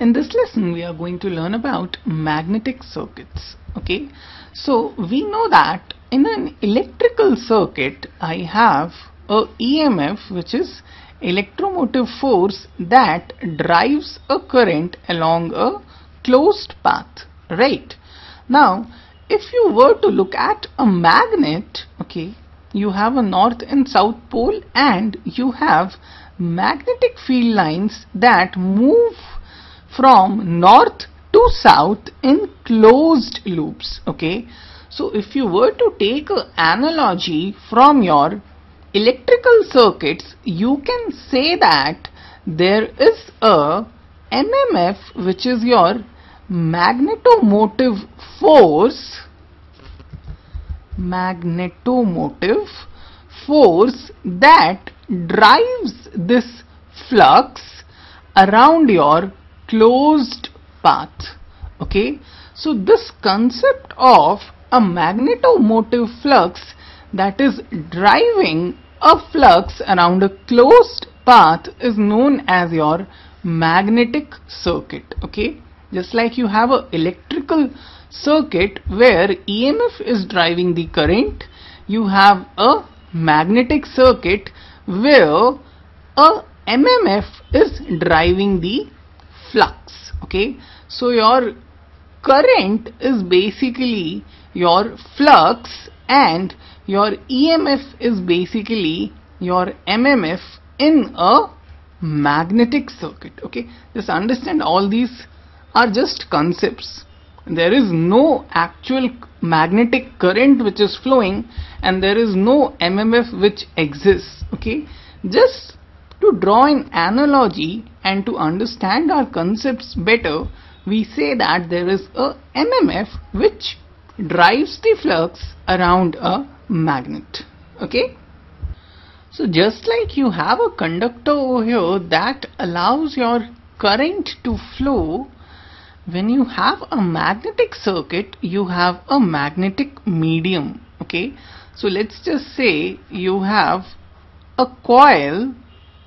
In this lesson we are going to learn about magnetic circuits. Okay, so we know that in an electrical circuit I have a EMF, which is electromotive force that drives a current along a closed path, right? Now if you were to look at a magnet, okay, you have a north and south pole and you have magnetic field lines that move from north to south in closed loops. Okay, so if you were to take an analogy from your electrical circuits, you can say that there is a MMF, which is your magnetomotive force, that drives this flux around your closed path. Okay, so this concept of a magnetomotive flux that is driving a flux around a closed path is known as your magnetic circuit. Okay, just like you have an electrical circuit where EMF is driving the current, you have a magnetic circuit where a MMF is driving the flux. Okay, so your current is basically your flux and your EMF is basically your MMF in a magnetic circuit. Okay, just understand all these are just concepts. There is no actual magnetic current which is flowing and there is no MMF which exists. Okay, just to draw an analogy and to understand our concepts better, we say that there is a MMF which drives the flux around a magnet. Okay, so just like you have a conductor over here that allows your current to flow, when you have a magnetic circuit you have a magnetic medium. Okay, so let's just say you have a coil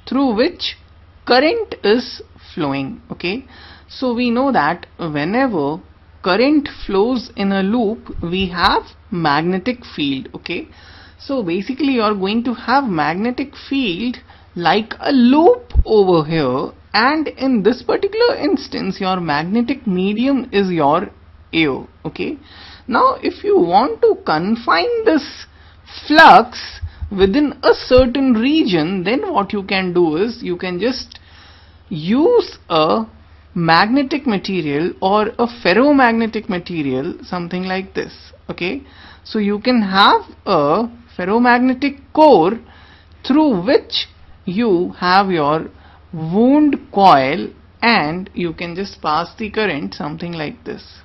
through which current is flowing. Okay, so we know that whenever current flows in a loop we have magnetic field. Okay, so basically you are going to have magnetic field like a loop over here, and in this particular instance your magnetic medium is your air. Okay, now if you want to confine this flux within a certain region, then what you can do is you can just use a magnetic material or a ferromagnetic material, something like this. Okay, so you can have a ferromagnetic core through which you have your wound coil and you can just pass the current, something like this.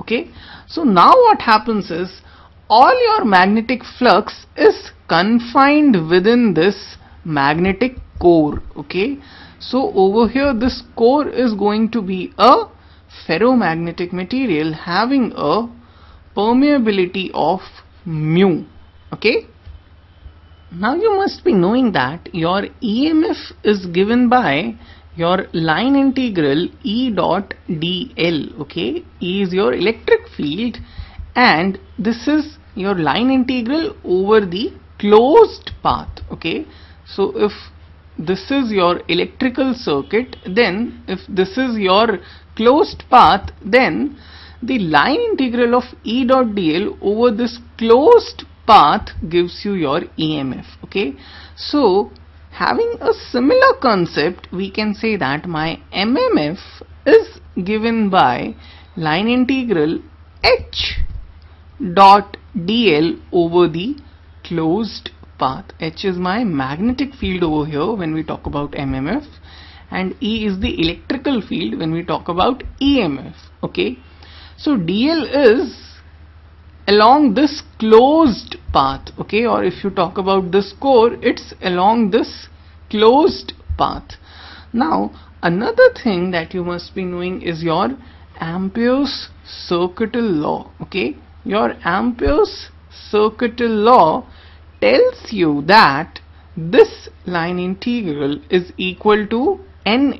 Okay, so now what happens is all your magnetic flux is confined within this magnetic core. Okay, so over here this core is going to be a ferromagnetic material having a permeability of mu. Okay, now you must be knowing that your EMF is given by your line integral E dot dl. Okay, E is your electric field and this is your line integral over the closed path. Okay, so if this is your electrical circuit, then if this is your closed path, then the line integral of E dot dl over this closed path gives you your EMF. Okay, so having a similar concept, we can say that my MMF is given by line integral H dot dl over the closed path. H is my magnetic field over here when we talk about MMF and E is the electrical field when we talk about EMF. Okay, so dl is along this closed path. Okay, or if you talk about this core, it's along this closed path. Now another thing that you must be knowing is your Ampere's circuital law. Okay, your Ampere's circuital law tells you that this line integral is equal to n